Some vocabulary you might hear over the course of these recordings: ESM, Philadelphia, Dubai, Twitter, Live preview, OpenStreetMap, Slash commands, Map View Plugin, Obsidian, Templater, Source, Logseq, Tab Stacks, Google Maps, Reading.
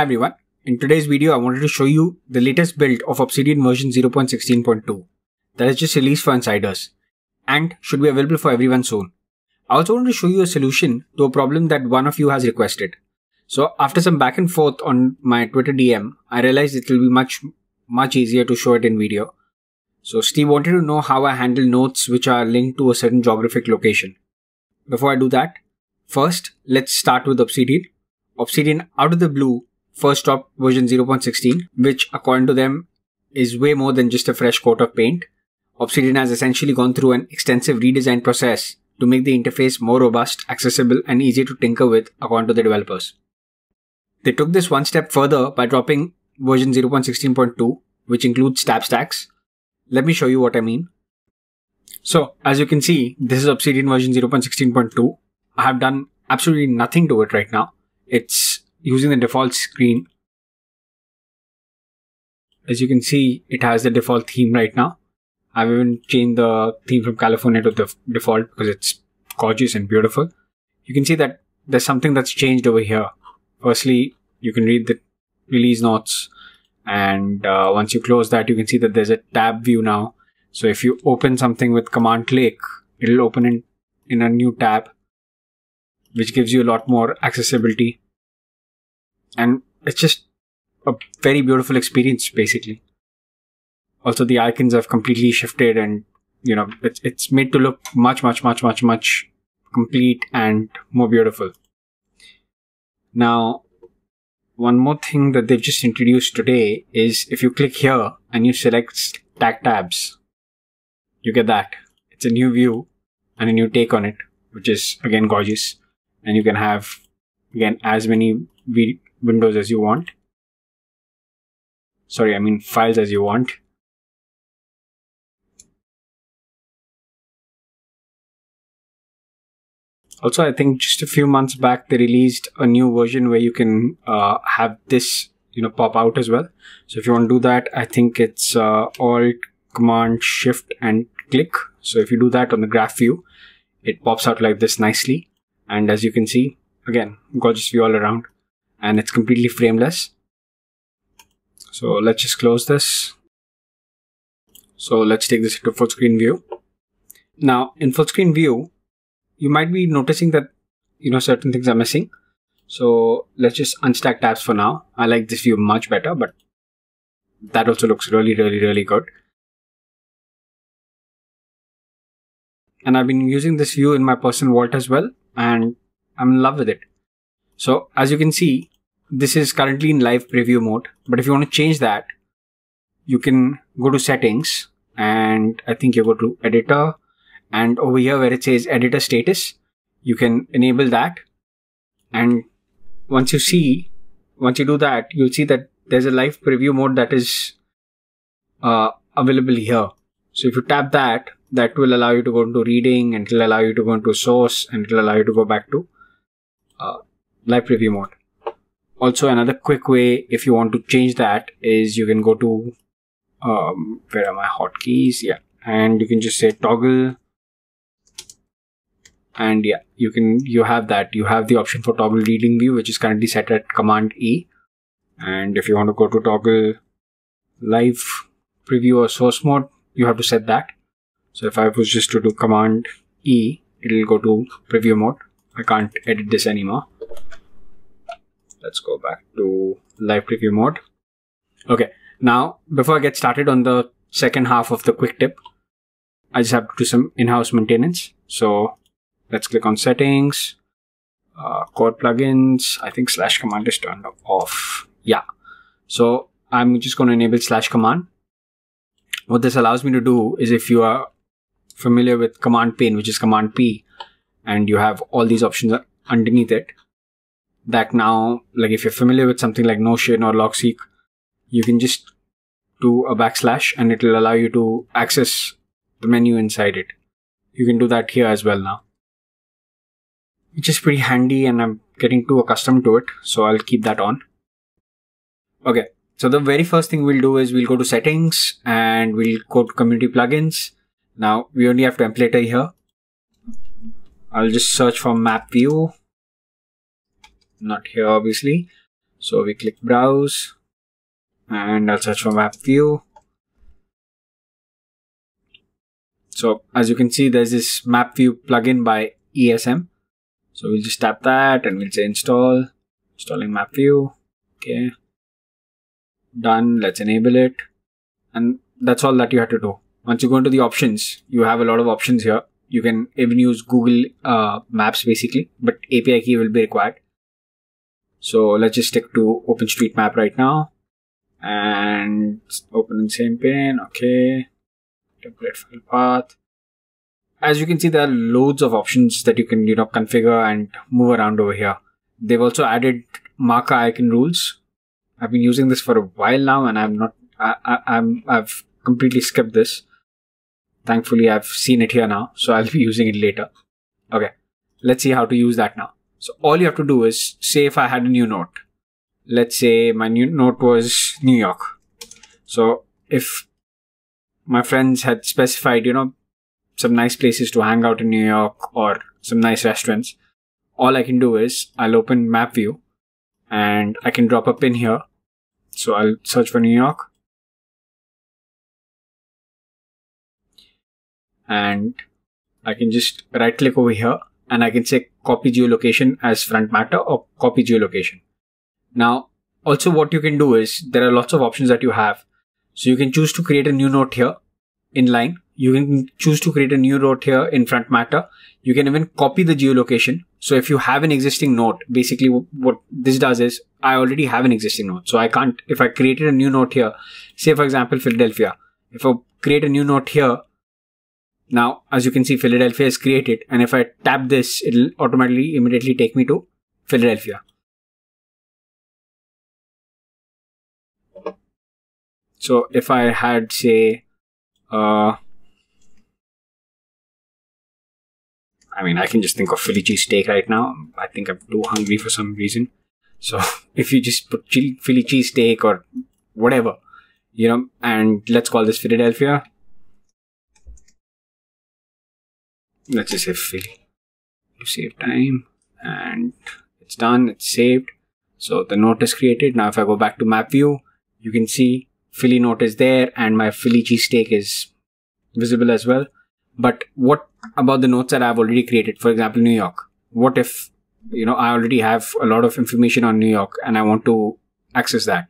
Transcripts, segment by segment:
Hi everyone, in today's video I wanted to show you the latest build of Obsidian version 0.16.2 that is just released for insiders and should be available for everyone soon. I also wanted to show you a solution to a problem that one of you has requested. So after some back and forth on my Twitter DM, I realized it will be much easier to show it in video. So Steve wanted to know how I handle nodes which are linked to a certain geographic location. Before I do that, first let's start with Obsidian. Obsidian out of the blue first dropped version 0.16, which according to them is way more than just a fresh coat of paint. Obsidian has essentially gone through an extensive redesign process to make the interface more robust, accessible and easier to tinker with according to the developers. They took this one step further by dropping version 0.16.2, which includes Tab Stacks. Let me show you what I mean. So as you can see, this is Obsidian version 0.16.2. I have done absolutely nothing to it right now. It's using the default screen. As you can see, it has the default theme right now. I've even changed the theme from California to the default because it's gorgeous and beautiful. You can see that there's something that's changed over here. Firstly, you can read the release notes, and once you close that, you can see that there's a tab view now. So if you open something with command click, it'll open in a new tab, which gives you a lot more accessibility. And it's just a very beautiful experience, basically. Also, the icons have completely shifted and, you know, it's made to look much complete and more beautiful. Now, one more thing that they've just introduced today is if you click here and you select stack tabs, you get that. It's a new view and a new take on it, which is again gorgeous. And you can have, again, as many windows as you want. Sorry, I mean files as you want. Also, I think just a few months back, they released a new version where you can have this, you know, pop out as well. So if you want to do that, I think it's Alt, Command, Shift and click. So if you do that on the graph view, it pops out like this nicely. And as you can see, again, gorgeous view all around, and it's completely frameless. So let's just close this. So let's take this into full screen view. Now in full screen view, you might be noticing that, you know, certain things are missing. So let's just unstack tabs for now. I like this view much better, but that also looks really good. And I've been using this view in my personal vault as well, and I'm in love with it. So as you can see, this is currently in live preview mode, but if you want to change that, you can go to settings, and I think you go to editor, and over here where it says editor status, you can enable that. And once you do that, you'll see that there's a live preview mode that is available here. So if you tap that, that will allow you to go into Reading, and it'll allow you to go into Source, and it'll allow you to go back to live preview mode. Also, another quick way if you want to change that is you can go to where are my hotkeys? Yeah, and you can just say toggle, and yeah, you have that. You have the option for toggle reading view, which is currently set at Command E. And if you want to go to toggle live preview or source mode, you have to set that. So if I was just to do Command E, it'll go to preview mode. I can't edit this anymore. Let's go back to live preview mode. Okay, now before I get started on the second half of the quick tip, I just have to do some in-house maintenance. So let's click on settings, core plugins. I think slash command is turned off. Yeah. So I'm just going to enable slash command. What this allows me to do is, if you are familiar with command pane, which is command P, and you have all these options underneath it, that now, like if you're familiar with something like Notion or Logseq, you can just do a backslash and it'll allow you to access the menu inside it. You can do that here as well now, which is pretty handy, and I'm getting too accustomed to it, so I'll keep that on. Okay, so the very first thing we'll do is we'll go to settings and we'll go to community plugins. Now we only have templater here. I'll just search for map view. Not here, obviously. So we click browse and I'll search for map view. So as you can see, there's this map view plugin by ESM. So we'll just tap that and we'll say install, installing map view. Okay. Done. Let's enable it. And that's all that you have to do. Once you go into the options, you have a lot of options here. You can even use Google Maps basically, but API key will be required. So let's just stick to OpenStreetMap right now and open in same pane. Okay. Template file path. As you can see, there are loads of options that you can, configure and move around over here. They've also added marker icon rules. I've been using this for a while now and I've completely skipped this. Thankfully, I've seen it here now, so I'll be using it later. Okay, let's see how to use that now. So all you have to do is, say if I had a new note. Let's say my new note was New York. So if my friends had specified, some nice places to hang out in New York or some nice restaurants, all I can do is I'll open map view and I can drop a pin here. So I'll search for New York. And I can just right click over here and I can say copy geolocation as front matter or copy geolocation. Now, also what you can do is there are lots of options that you have. So you can choose to create a new note here inline. You can choose to create a new note here in front matter. You can even copy the geolocation. So if you have an existing note, basically what this does is I already have an existing note. So I can't, if I created a new note here, say for example, Philadelphia, if I create a new note here, now, as you can see, Philadelphia is created. And if I tap this, it'll automatically immediately take me to Philadelphia. So if I had, say, I mean, I can just think of Philly cheesesteak right now. I think I'm too hungry for some reason. So if you just put Philly cheesesteak or whatever, and let's call this Philadelphia. Let's just say Philly to save time, and it's done. It's saved. So the note is created. Now, if I go back to map view, you can see Philly note is there and my Philly cheesesteak is visible as well. But what about the notes that I've already created? For example, New York. What if, I already have a lot of information on New York and I want to access that?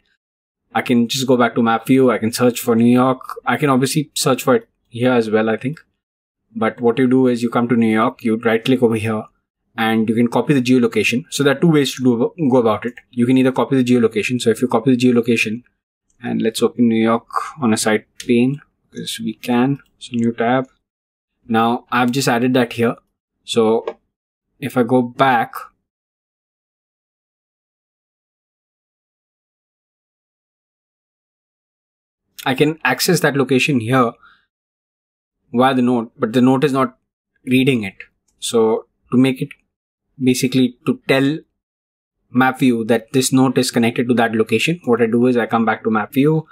I can just go back to map view. I can search for New York. I can obviously search for it here as well, I think. But what you do is you come to New York, you right click over here and you can copy the geolocation. So there are two ways to go about it. You can either copy the geolocation. So if you copy the geolocation and let's open New York on a side pane because we can. So new tab. Now I've just added that here. So if I go back. I can access that location here via the note, but the note is not reading it. So to make it basically to tell map view that this note is connected to that location, what I do is I come back to map view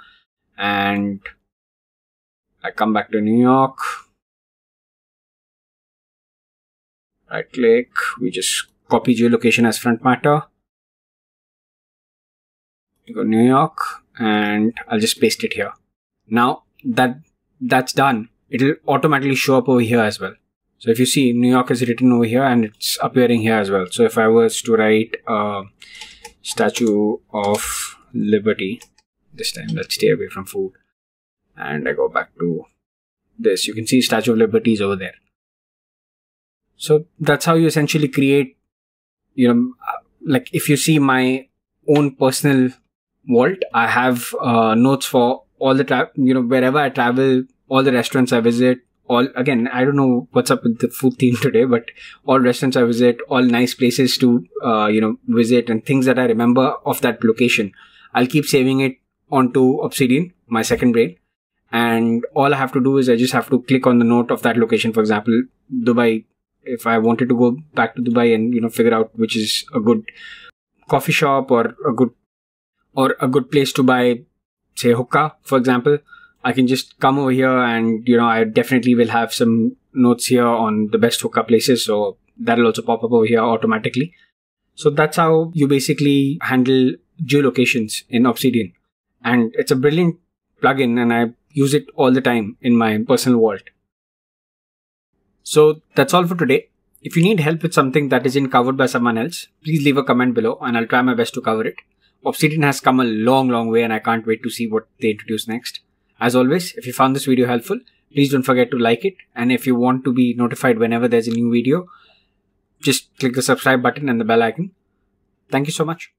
and I come back to New York. Right click, we just copy geolocation as front matter. You go New York and I'll just paste it here. Now that's done. It'll automatically show up over here as well. So if you see, New York is written over here and it's appearing here as well. So if I was to write Statue of Liberty, this time let's stay away from food. And I go back to this, you can see Statue of Liberty is over there. So that's how you essentially create, like if you see my own personal vault, I have notes for all the, wherever I travel, all the restaurants I visit, again, I don't know what's up with the food theme today, but all restaurants I visit, all nice places to, visit and things that I remember of that location. I'll keep saving it onto Obsidian, my second brain. And all I have to do is I just have to click on the note of that location. For example, Dubai, if I wanted to go back to Dubai and, figure out which is a good coffee shop or a good place to buy, say, hookah, for example, I can just come over here and, I definitely will have some notes here on the best hookah places. So that'll also pop up over here automatically. So that's how you basically handle geolocations in Obsidian. And it's a brilliant plugin, and I use it all the time in my personal vault. So that's all for today. If you need help with something that isn't covered by someone else, please leave a comment below and I'll try my best to cover it. Obsidian has come a long way, and I can't wait to see what they introduce next. As always, if you found this video helpful, please don't forget to like it. And if you want to be notified whenever there's a new video, just click the subscribe button and the bell icon. Thank you so much.